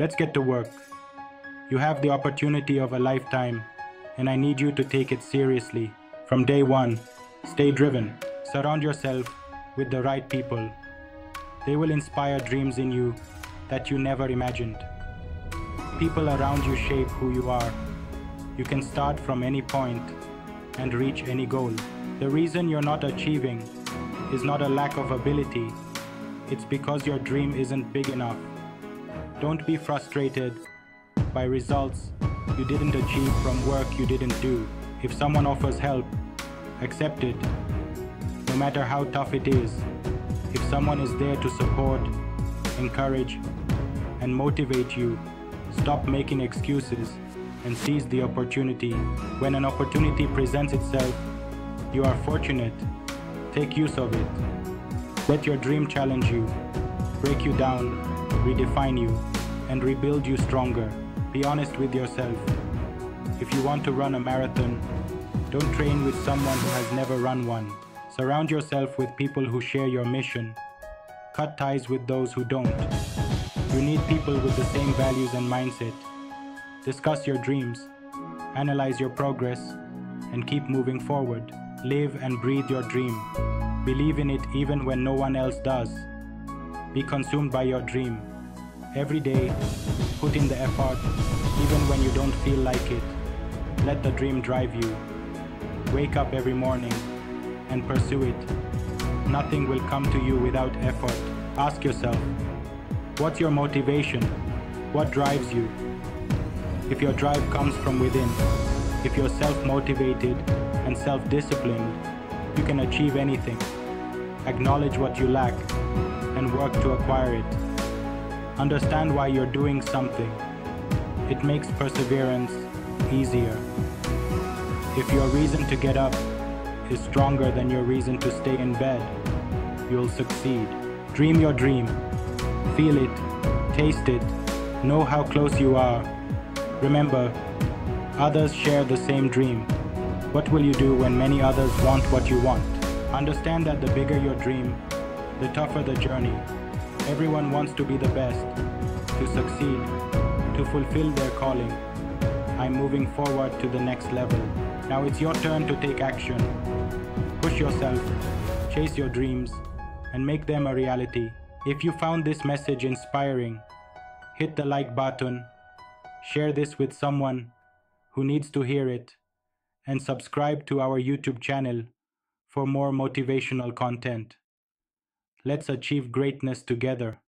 Let's get to work. You have the opportunity of a lifetime, and I need you to take it seriously. From day one, stay driven. Surround yourself with the right people. They will inspire dreams in you that you never imagined. People around you shape who you are. You can start from any point and reach any goal. The reason you're not achieving is not a lack of ability. It's because your dream isn't big enough. Don't be frustrated by results you didn't achieve from work you didn't do. If someone offers help, accept it, no matter how tough it is. If someone is there to support, encourage, and motivate you, stop making excuses and seize the opportunity. When an opportunity presents itself, you are fortunate. Take use of it. Let your dream challenge you, break you down, redefine you, and rebuild you stronger. Be honest with yourself. If you want to run a marathon, don't train with someone who has never run one. Surround yourself with people who share your mission. Cut ties with those who don't. You need people with the same values and mindset. Discuss your dreams, analyze your progress, and keep moving forward. Live and breathe your dream. Believe in it even when no one else does. Be consumed by your dream. Every day, put in the effort, even when you don't feel like it. Let the dream drive you. Wake up every morning and pursue it. Nothing will come to you without effort. Ask yourself, what's your motivation? What drives you? If your drive comes from within, if you're self-motivated and self-disciplined, you can achieve anything. Acknowledge what you lack and work to acquire it. Understand why you're doing something. It makes perseverance easier. If your reason to get up is stronger than your reason to stay in bed, you'll succeed. Dream your dream. Feel it. Taste it. Know how close you are. Remember, others share the same dream. What will you do when many others want what you want? Understand that the bigger your dream, the tougher the journey. Everyone wants to be the best, to succeed, to fulfill their calling. I'm moving forward to the next level. Now it's your turn to take action. Push yourself, chase your dreams, and make them a reality. If you found this message inspiring, hit the like button, share this with someone who needs to hear it, and subscribe to our YouTube channel for more motivational content. Let's achieve greatness together.